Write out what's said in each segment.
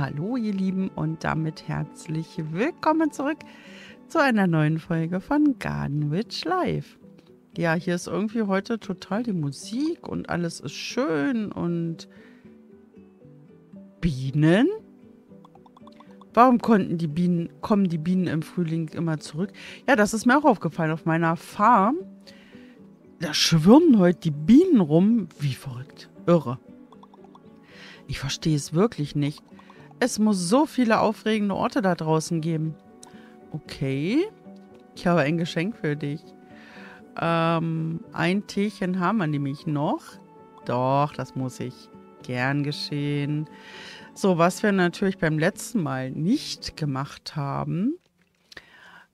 Hallo ihr Lieben und damit herzlich willkommen zurück zu einer neuen Folge von Garden Witch Live. Ja, hier ist irgendwie heute total die Musik und alles ist schön und Bienen? Warum kommen die Bienen im Frühling immer zurück? Ja, das ist mir auch aufgefallen auf meiner Farm. Da schwirren heute die Bienen rum. Wie verrückt. Irre. Ich verstehe es wirklich nicht. Es muss so viele aufregende Orte da draußen geben. Okay. Ich habe ein Geschenk für dich. Ein Teechen haben wir nämlich noch. Doch, das muss ich. Gern geschehen. So, was wir natürlich beim letzten Mal nicht gemacht haben,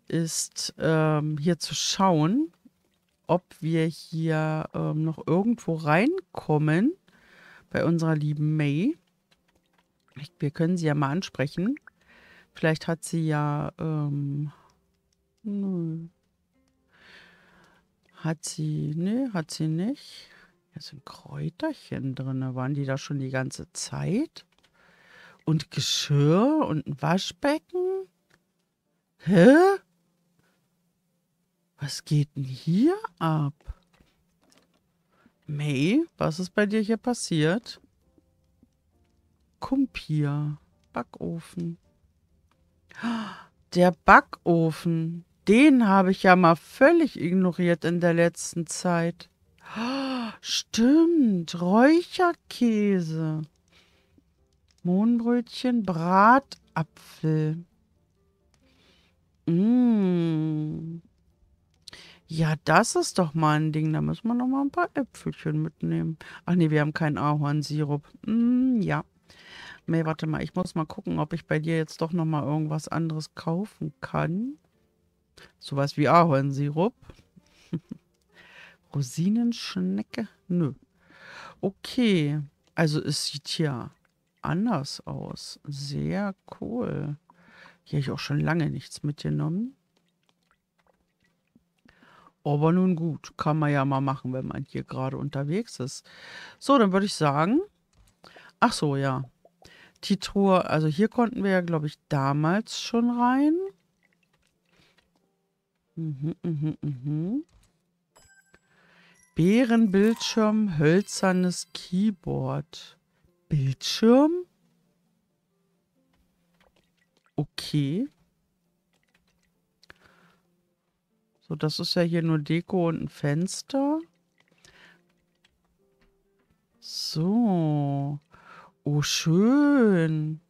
ist hier zu schauen, ob wir hier noch irgendwo reinkommen bei unserer lieben May. Wir können sie ja mal ansprechen. Vielleicht hat sie ja hat sie nicht. Hier sind Kräuterchen drin. Waren die da schon die ganze Zeit? Und Geschirr und ein Waschbecken? Hä? Was geht denn hier ab? May, was ist bei dir hier passiert? Kumpier. Backofen. Der Backofen. Den habe ich ja mal völlig ignoriert in der letzten Zeit. Stimmt. Räucherkäse. Mohnbrötchen. Bratapfel. Mmh. Ja, das ist doch mal ein Ding. Da müssen wir noch mal ein paar Äpfelchen mitnehmen. Ach nee, wir haben keinen Ahornsirup. Ja. Nee, warte mal. Ich muss mal gucken, ob ich bei dir jetzt doch noch mal irgendwas anderes kaufen kann. Sowas wie Ahornsirup. Rosinenschnecke? Nö. Okay. Also es sieht hier anders aus. Sehr cool. Hier habe ich auch schon lange nichts mitgenommen. Aber nun gut, kann man ja mal machen, wenn man hier gerade unterwegs ist. So, dann würde ich sagen, ach so, ja. Die Truhe, also hier konnten wir ja, glaube ich, damals schon rein. Bärenbildschirm, hölzernes Keyboard. Bildschirm? Okay. So, das ist ja hier nur Deko und ein Fenster. So. Oh, schön.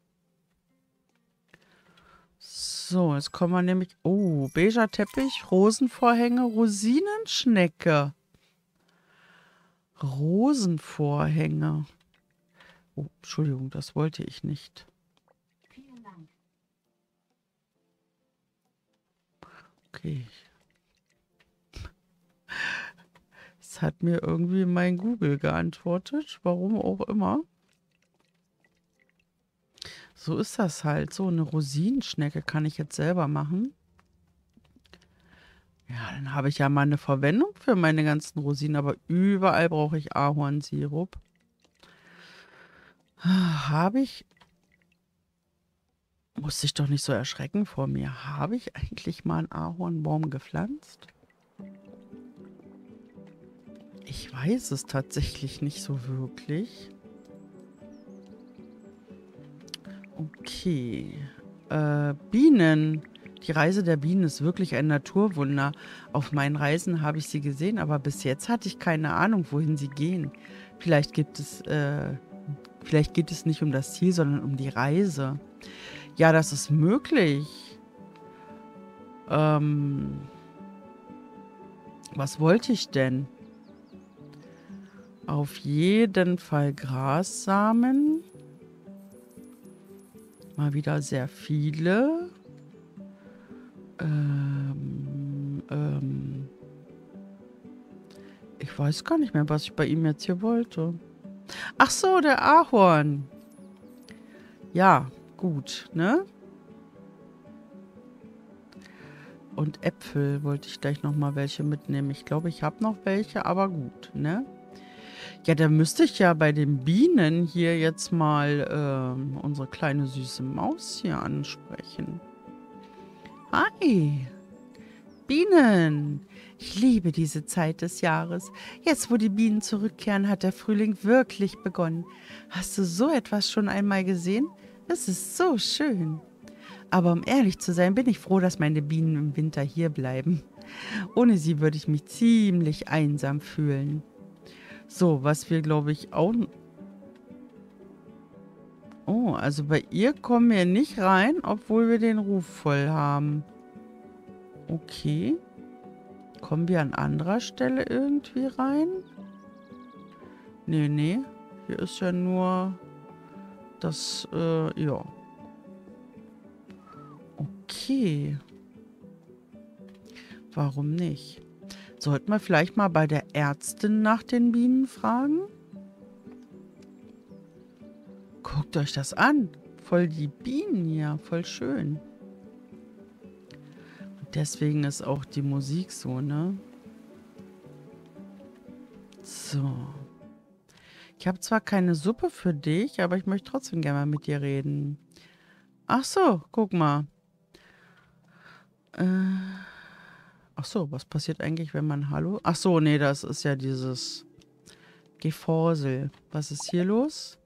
So, jetzt kommen wir nämlich... Oh, beiger Teppich, Rosenvorhänge, Rosinenschnecke. Rosenvorhänge. Oh, Entschuldigung, das wollte ich nicht. Vielen Dank. Okay. Es hat mir irgendwie mein Google geantwortet, warum auch immer. So ist das halt. So eine Rosinenschnecke kann ich jetzt selber machen. Ja, dann habe ich ja mal eine Verwendung für meine ganzen Rosinen, aber überall brauche ich Ahornsirup. Habe ich... Muss ich doch nicht so erschrecken vor mir. Habe ich eigentlich mal einen Ahornbaum gepflanzt? Ich weiß es tatsächlich nicht so wirklich. Okay. Bienen. Die Reise der Bienen ist wirklich ein Naturwunder. Auf meinen Reisen habe ich sie gesehen, aber bis jetzt hatte ich keine Ahnung, wohin sie gehen. Vielleicht geht es nicht um das Ziel, sondern um die Reise. Ja, das ist möglich. Was wollte ich denn? Auf jeden Fall Grassamen. Mal wieder sehr viele. Ich weiß gar nicht mehr, was ich bei ihm jetzt hier wollte. Ach so, der Ahorn. Ja, gut, ne? Und Äpfel wollte ich gleich nochmal welche mitnehmen. Ich glaube, ich habe noch welche, aber gut, ne? Ja, da müsste ich ja bei den Bienen hier jetzt mal unsere kleine süße Maus hier ansprechen. Hi! Bienen! Ich liebe diese Zeit des Jahres. Jetzt, wo die Bienen zurückkehren, hat der Frühling wirklich begonnen. Hast du so etwas schon einmal gesehen? Es ist so schön. Aber um ehrlich zu sein, bin ich froh, dass meine Bienen im Winter hier bleiben. Ohne sie würde ich mich ziemlich einsam fühlen. So, was wir, glaube ich, auch... Oh, also bei ihr kommen wir nicht rein, obwohl wir den Ruf voll haben. Okay. Kommen wir an anderer Stelle irgendwie rein? Nee, nee. Hier ist ja nur das, ja. Okay. Warum nicht? Sollten wir vielleicht mal bei der Ärztin nach den Bienen fragen? Guckt euch das an. Voll die Bienen hier. Voll schön. Deswegen ist auch die Musik so, ne? So. Ich habe zwar keine Suppe für dich, aber ich möchte trotzdem gerne mal mit dir reden. Ach so, guck mal. Ach so, was passiert eigentlich, wenn man Hallo... Ach so, nee, das ist ja dieses Geforsel. Was ist hier los?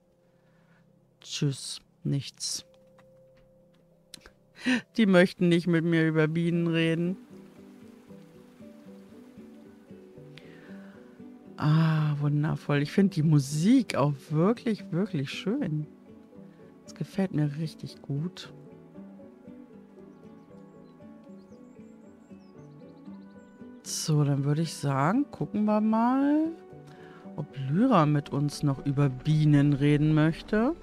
Tschüss, nichts. Die möchten nicht mit mir über Bienen reden. Ah, wundervoll. Ich finde die Musik auch wirklich, wirklich schön. Das gefällt mir richtig gut. So, dann würde ich sagen, gucken wir mal, ob Lyra mit uns noch über Bienen reden möchte.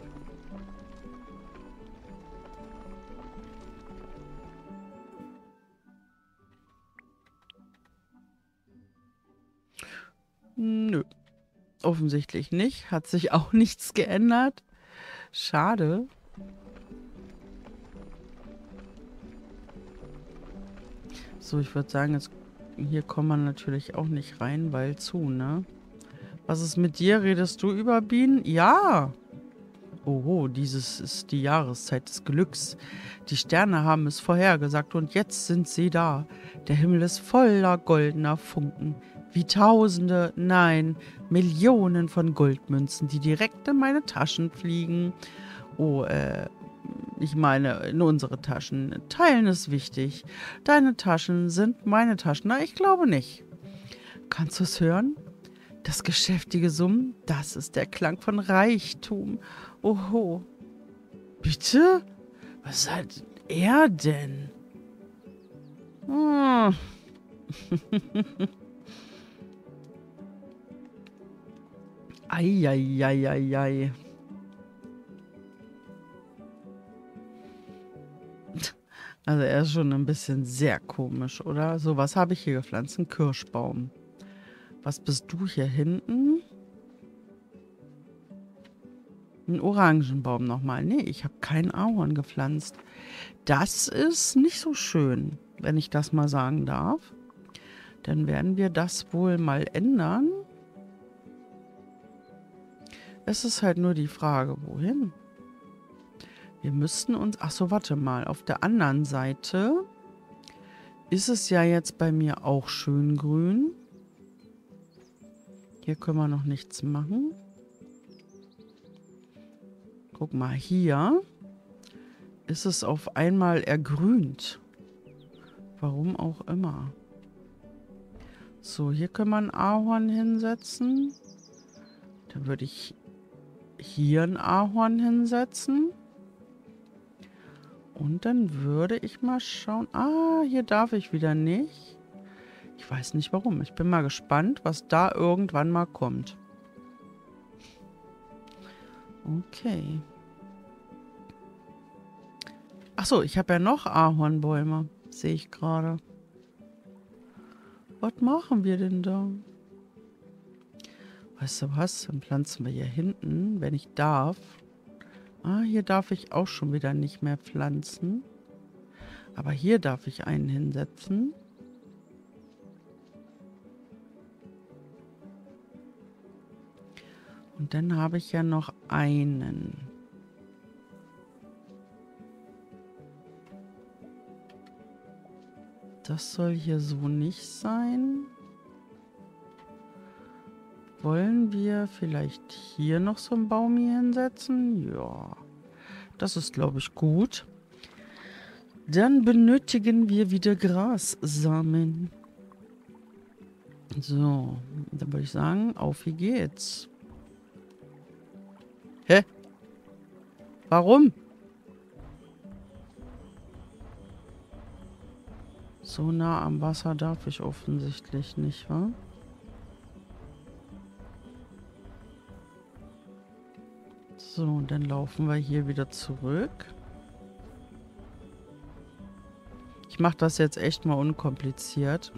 Nö, offensichtlich nicht. Hat sich auch nichts geändert. Schade. So, ich würde sagen, jetzt hier kommt man natürlich auch nicht rein, weil zu, ne? Was ist mit dir? Redest du über Bienen? Ja! Oho, dieses ist die Jahreszeit des Glücks. Die Sterne haben es vorhergesagt und jetzt sind sie da. Der Himmel ist voller goldener Funken. Wie Tausende, nein, Millionen von Goldmünzen, die direkt in meine Taschen fliegen. Oh, ich meine, in unsere Taschen. Teilen ist wichtig. Deine Taschen sind meine Taschen. Na, ich glaube nicht. Kannst du es hören? Das geschäftige Summen, das ist der Klang von Reichtum. Oho. Bitte? Was hat er denn? Hm. Eieieiei. Also er ist schon ein bisschen sehr komisch, oder? So, was habe ich hier gepflanzt? Ein Kirschbaum. Was bist du hier hinten? Ein Orangenbaum nochmal. Nee, ich habe keinen Ahorn gepflanzt. Das ist nicht so schön, wenn ich das mal sagen darf. Dann werden wir das wohl mal ändern. Es ist halt nur die Frage, wohin? Wir müssten uns... Achso, warte mal. Auf der anderen Seite ist es ja jetzt bei mir auch schön grün. Hier können wir noch nichts machen. Guck mal, hier ist es auf einmal ergrünt. Warum auch immer. So, hier können wir ein Ahorn hinsetzen. Dann würde ich... hier ein Ahorn hinsetzen. Und dann würde ich mal schauen. Ah, hier darf ich wieder nicht. Ich weiß nicht warum. Ich bin mal gespannt, was da irgendwann mal kommt. Okay. Achso, ich habe ja noch Ahornbäume. Sehe ich gerade. Was machen wir denn da? Weißt du was? Dann pflanzen wir hier hinten, wenn ich darf. Ah, hier darf ich auch schon wieder nicht mehr pflanzen. Aber hier darf ich einen hinsetzen. Und dann habe ich ja noch einen. Das soll hier so nicht sein. Wollen wir vielleicht hier noch so einen Baum hier hinsetzen? Ja, das ist, glaube ich, gut. Dann benötigen wir wieder Grassamen. So, dann würde ich sagen, auf hier geht's. Hä? Warum? So nah am Wasser darf ich offensichtlich nicht, wa? So, und dann laufen wir hier wieder zurück. Ich mache das jetzt echt mal unkompliziert.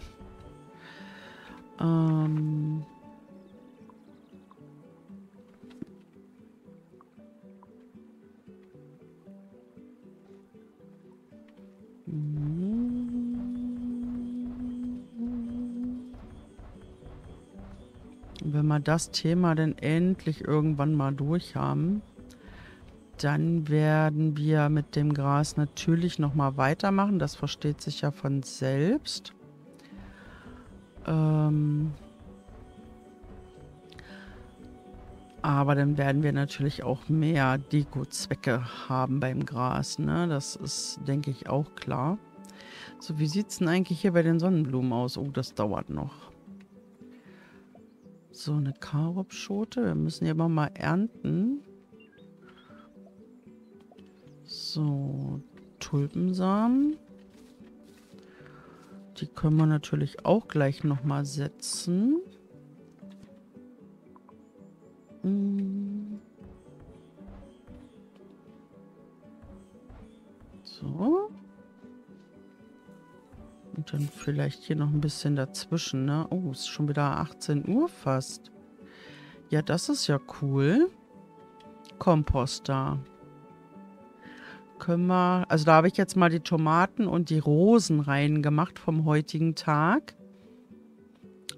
Wenn wir das Thema dann endlich irgendwann mal durch haben, dann werden wir mit dem Gras natürlich nochmal weitermachen. Das versteht sich ja von selbst. Aber dann werden wir natürlich auch mehr Dekozwecke haben beim Gras, ne? Das ist, denke ich, auch klar. So, wie sieht es denn eigentlich hier bei den Sonnenblumen aus? Oh, das dauert noch. So eine Karobschote. Wir müssen ja immer mal ernten. So, Tulpensamen. Die können wir natürlich auch gleich nochmal setzen. So. Und dann vielleicht hier noch ein bisschen dazwischen, ne? Oh, ist schon wieder 18 Uhr fast. Ja, das ist ja cool. Kompost da. Können wir, also da habe ich jetzt mal die Tomaten und die Rosen rein gemacht vom heutigen Tag.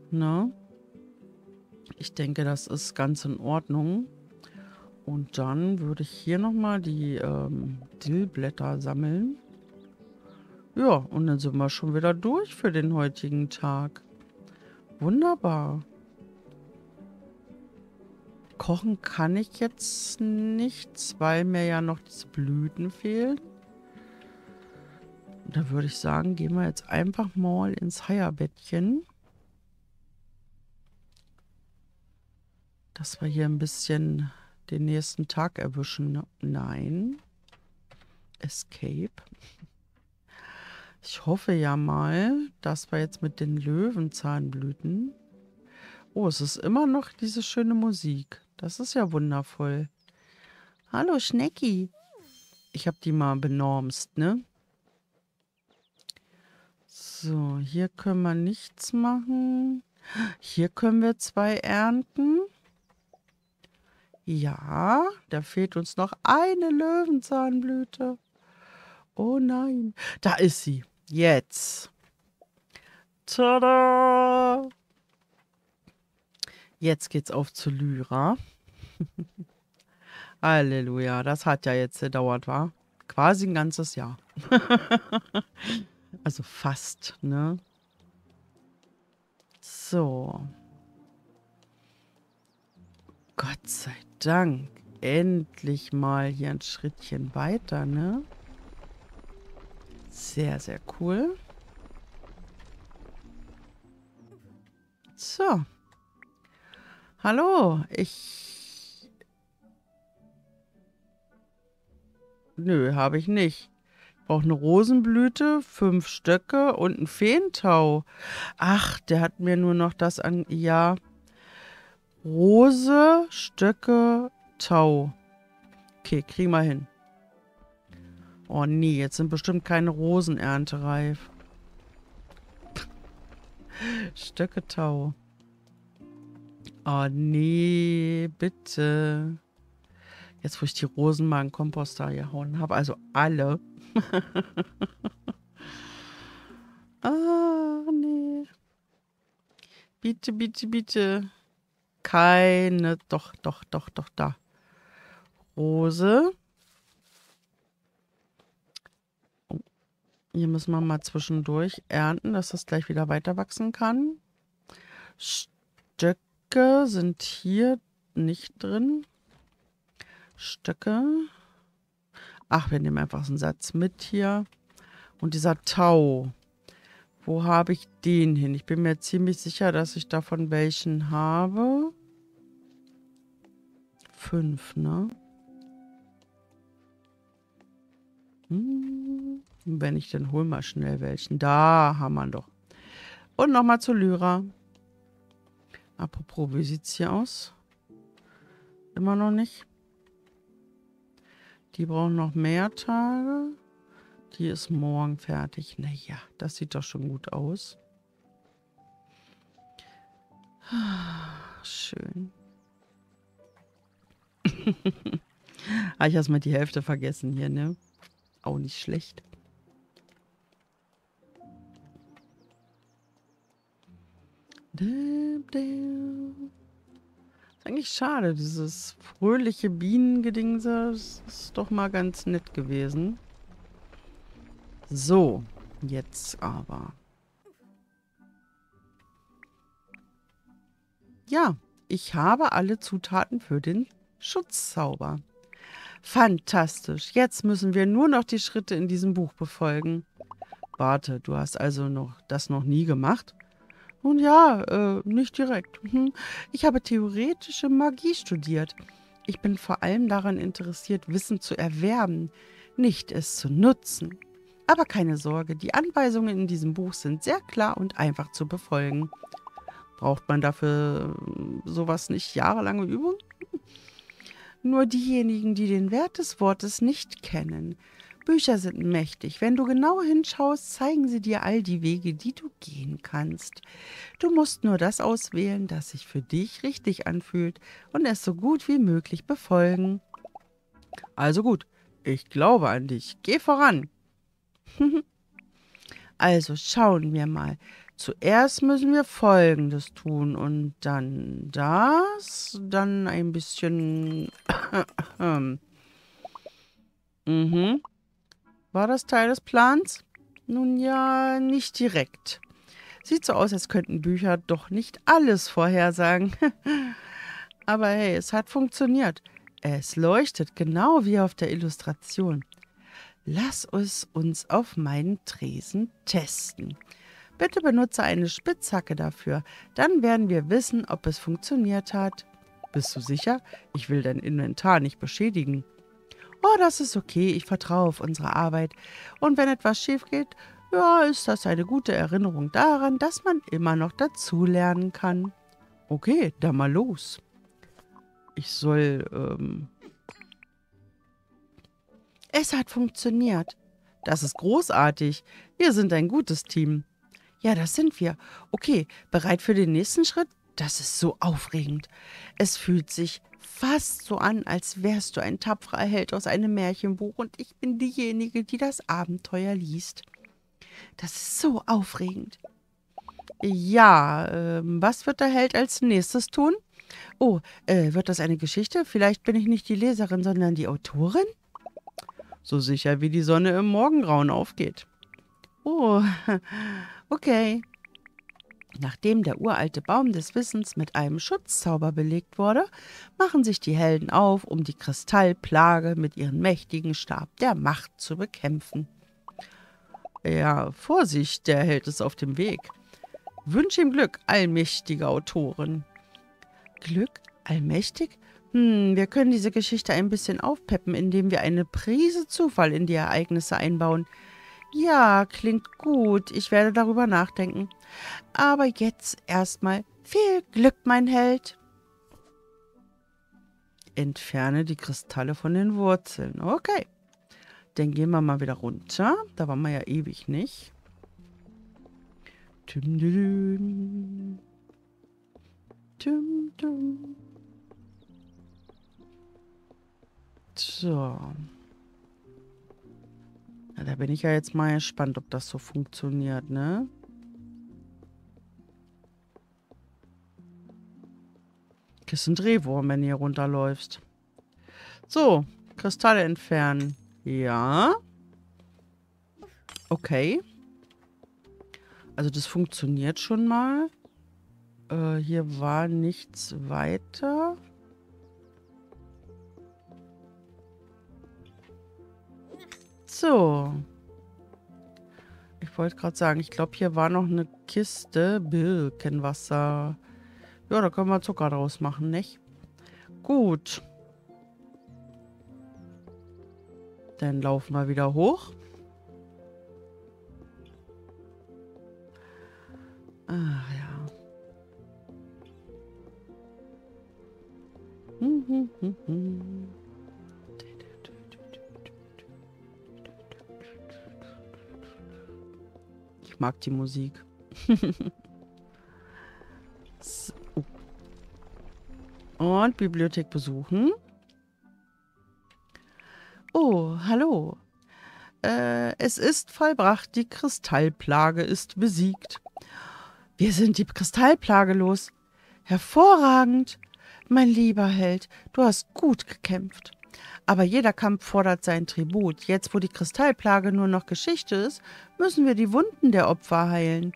Ne? Ich denke, das ist ganz in Ordnung. Und dann würde ich hier nochmal die Dillblätter sammeln. Ja, und dann sind wir schon wieder durch für den heutigen Tag. Wunderbar. Kochen kann ich jetzt nichts, weil mir ja noch diese Blüten fehlen. Da würde ich sagen, gehen wir jetzt einfach mal ins Heierbettchen. Dass wir hier ein bisschen den nächsten Tag erwischen. Nein. Escape. Ich hoffe ja mal, dass wir jetzt mit den Löwenzahnblüten... Oh, es ist immer noch diese schöne Musik. Das ist ja wundervoll. Hallo, Schnecki. Ich habe die mal benormst, ne? So, hier können wir nichts machen. Hier können wir zwei ernten. Ja, da fehlt uns noch eine Löwenzahnblüte. Oh nein. Da ist sie. Jetzt. Tada! Jetzt geht's auf zu Lyra. Halleluja, das hat ja jetzt gedauert, war quasi ein ganzes Jahr. Also fast, ne? So. Gott sei Dank. Endlich mal hier ein Schrittchen weiter, ne? Sehr, sehr cool. So. Hallo, ich... Nö, habe ich nicht. Ich brauche eine Rosenblüte, 5 Stöcke und einen Feentau. Ach, der hat mir nur noch das an... Ja. Rose, Stöcke, Tau. Okay, kriegen wir hin. Oh nee, jetzt sind bestimmt keine Rosen erntereif. Stöcke, Tau. Oh nee, bitte. Jetzt, wo ich die Rosen mal in den Komposter gehauen habe, also alle. Ah, nee. Bitte, bitte, bitte. keine, doch, da. Rose. Oh. Hier müssen wir mal zwischendurch ernten, dass das gleich wieder weiter wachsen kann. Stöcke sind hier nicht drin. Stöcke. Ach, wir nehmen einfach einen Satz mit hier. Und dieser Tau. Wo habe ich den hin? Ich bin mir ziemlich sicher, dass ich davon welchen habe. 5, ne? Hm. Wenn ich, dann hol mal schnell welchen. Da haben wir ihn doch. Und nochmal zu Lyra. Apropos, wie sieht es hier aus? Immer noch nicht. Die brauchen noch mehr Tage. Die ist morgen fertig. Naja, das sieht doch schon gut aus. Schön. Ah, ich habe mal die Hälfte vergessen hier, ne? Auch nicht schlecht. Ist eigentlich schade, dieses fröhliche Bienengedingse. Das ist doch mal ganz nett gewesen. So, jetzt aber. Ja, ich habe alle Zutaten für den Schutzzauber. Fantastisch. Jetzt müssen wir nur noch die Schritte in diesem Buch befolgen. Warte, du hast also das noch nie gemacht? Nun ja, nicht direkt. Ich habe theoretische Magie studiert. Ich bin vor allem daran interessiert, Wissen zu erwerben, nicht es zu nutzen. Aber keine Sorge, die Anweisungen in diesem Buch sind sehr klar und einfach zu befolgen. Braucht man dafür sowas nicht jahrelange Übung? Nur diejenigen, die den Wert des Wortes nicht kennen. Bücher sind mächtig. Wenn du genau hinschaust, zeigen sie dir all die Wege, die du gehen kannst. Du musst nur das auswählen, das sich für dich richtig anfühlt und es so gut wie möglich befolgen. Also gut, ich glaube an dich. Geh voran. Also schauen wir mal. Zuerst müssen wir Folgendes tun und dann das, dann ein bisschen... Mhm. War das Teil des Plans? Nun ja, nicht direkt. Sieht so aus, als könnten Bücher doch nicht alles vorhersagen. Aber hey, es hat funktioniert. Es leuchtet genau wie auf der Illustration. Lass es uns auf meinen Tresen testen. Bitte benutze eine Spitzhacke dafür. Dann werden wir wissen, ob es funktioniert hat. Bist du sicher? Ich will dein Inventar nicht beschädigen. Oh, das ist okay. Ich vertraue auf unsere Arbeit. Und wenn etwas schief geht, ja, ist das eine gute Erinnerung daran, dass man immer noch dazulernen kann. Okay, dann mal los. Ich soll, Es hat funktioniert. Das ist großartig. Wir sind ein gutes Team. Ja, das sind wir. Okay, bereit für den nächsten Schritt? Das ist so aufregend. Es fühlt sich fast so an, als wärst du ein tapferer Held aus einem Märchenbuch und ich bin diejenige, die das Abenteuer liest. Das ist so aufregend. Ja, was wird der Held als nächstes tun? Oh, wird das eine Geschichte? Vielleicht bin ich nicht die Leserin, sondern die Autorin? So sicher wie die Sonne im Morgengrauen aufgeht. Oh, okay. Nachdem der uralte Baum des Wissens mit einem Schutzzauber belegt wurde, machen sich die Helden auf, um die Kristallplage mit ihrem mächtigen Stab der Macht zu bekämpfen. Ja, Vorsicht, der Held ist auf dem Weg. Wünsche ihm Glück, allmächtige Autorin. Glück? Allmächtig? Wir können diese Geschichte ein bisschen aufpeppen, indem wir eine Prise Zufall in die Ereignisse einbauen. Ja, klingt gut. Ich werde darüber nachdenken. Aber jetzt erstmal viel Glück, mein Held. Entferne die Kristalle von den Wurzeln. Okay. Dann gehen wir mal wieder runter. Da waren wir ja ewig nicht. Tüm-düm. Tüm-düm. So. Ja, da bin ich ja jetzt mal gespannt, ob das so funktioniert, ne? kriegst einen Drehwurm, wenn du hier runterläufst. So, Kristalle entfernen. Ja. Okay. Also das funktioniert schon mal. Hier war nichts weiter. So. Ich wollte gerade sagen, ich glaube, hier war noch eine Kiste. Birkenwasser. Ja, da können wir Zucker draus machen, nicht? Gut. Dann laufen wir wieder hoch. Ach ja. Ich mag die Musik. So. Und Bibliothek besuchen. Oh, hallo. Es ist vollbracht. Die Kristallplage ist besiegt. Wir sind die Kristallplage los. Hervorragend. Mein lieber Held, du hast gut gekämpft. Aber jeder Kampf fordert sein Tribut. Jetzt, wo die Kristallplage nur noch Geschichte ist, müssen wir die Wunden der Opfer heilen.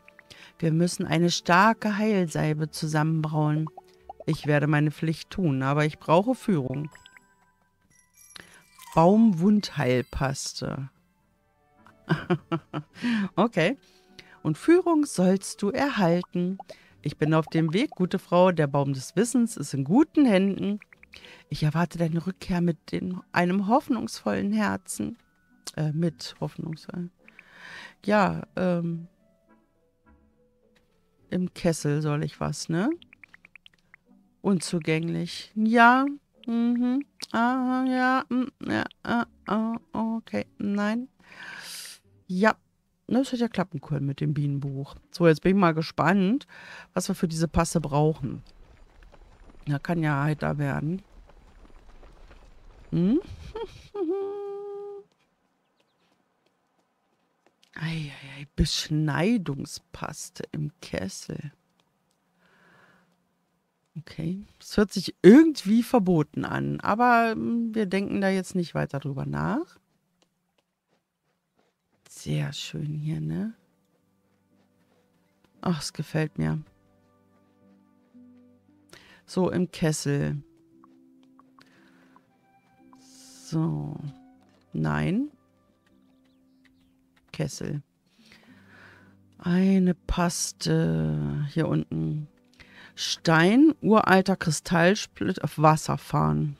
Wir müssen eine starke Heilsalbe zusammenbrauen. Ich werde meine Pflicht tun, aber ich brauche Führung. Baumwundheilpaste. Okay. Und Führung sollst du erhalten. Ich bin auf dem Weg, gute Frau. Der Baum des Wissens ist in guten Händen. Ich erwarte deine Rückkehr mit einem hoffnungsvollen Herzen. Mit hoffnungsvollen. Ja, im Kessel soll ich was, ne? Unzugänglich. Ja. Mhm. Ah, ja. Ja. Ah, okay. Nein. Ja. Das hätte ja klappen können mit dem Bienenbuch. So, jetzt bin ich mal gespannt, was wir für diese Paste brauchen. Da kann ja heiter werden. Hm? Ei, ei, ei, Beschneidungspaste im Kessel. Okay, das hört sich irgendwie verboten an, aber wir denken da jetzt nicht weiter drüber nach. Sehr schön hier, ne? Ach, es gefällt mir. So, im Kessel. So. Nein. Kessel. Eine Paste hier unten. Stein, uralter Kristallsplitter auf Wasser fahren.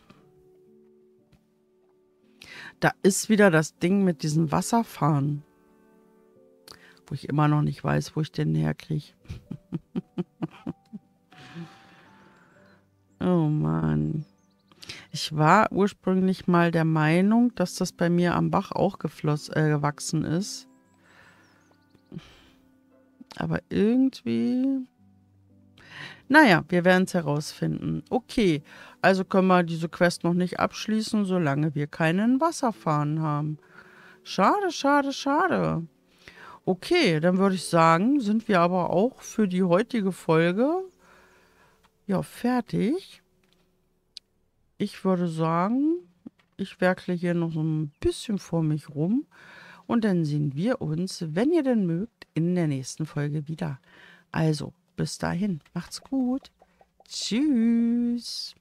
Da ist wieder das Ding mit diesem Wasserfahren. Wo ich immer noch nicht weiß, wo ich den herkriege. Oh Mann. Ich war ursprünglich mal der Meinung, dass das bei mir am Bach auch gewachsen ist. Aber irgendwie... Naja, wir werden es herausfinden. Okay, also können wir diese Quest noch nicht abschließen, solange wir keinen Wasserfahren haben. Schade, schade, schade. Okay, dann würde ich sagen, sind wir aber auch für die heutige Folge ja fertig. Ich würde sagen, ich werkle hier noch so ein bisschen vor mich rum. Und dann sehen wir uns, wenn ihr denn mögt, in der nächsten Folge wieder. Also... Bis dahin, macht's gut. Tschüss.